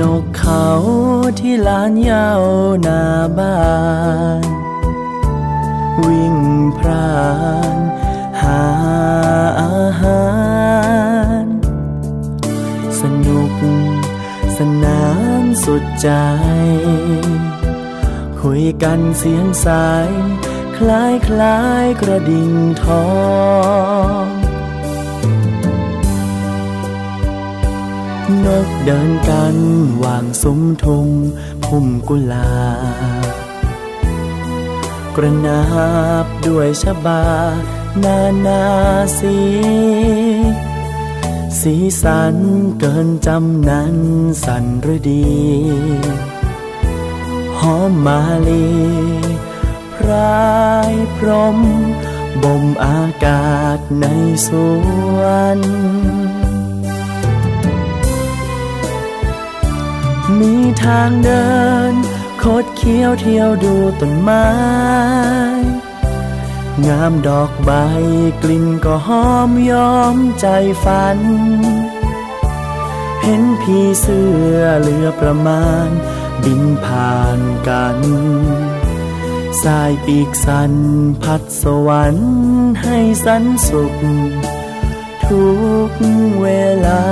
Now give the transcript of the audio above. นกเขาที่ลานเหย้าหน้าบ้านวิ่งพรานหาอาหารสนุกสนานสุดใจคุยกันเสียงสายคล้ายๆกระดิ่งทองนกเดินกันวางซุ้มธงพุ่มกุหลาบกระนาบด้วยชบานานาสีสีสันเกินจำนั้นสันฤดีหอมมาลีพรายพรมบ่มอากาศในสวนมีทางเดินคดเคี้ยวเที่ยวดูต้นไม้งามดอกใบกลิ่นก็หอมย้อมใจฝันเห็นผีเสื้อเหลือประมาณบินผ่านกันสายปีกสั่นพัดสวรรค์ให้สันสุขทุกเวลา